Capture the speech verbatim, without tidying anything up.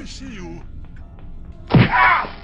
I see you. Ah!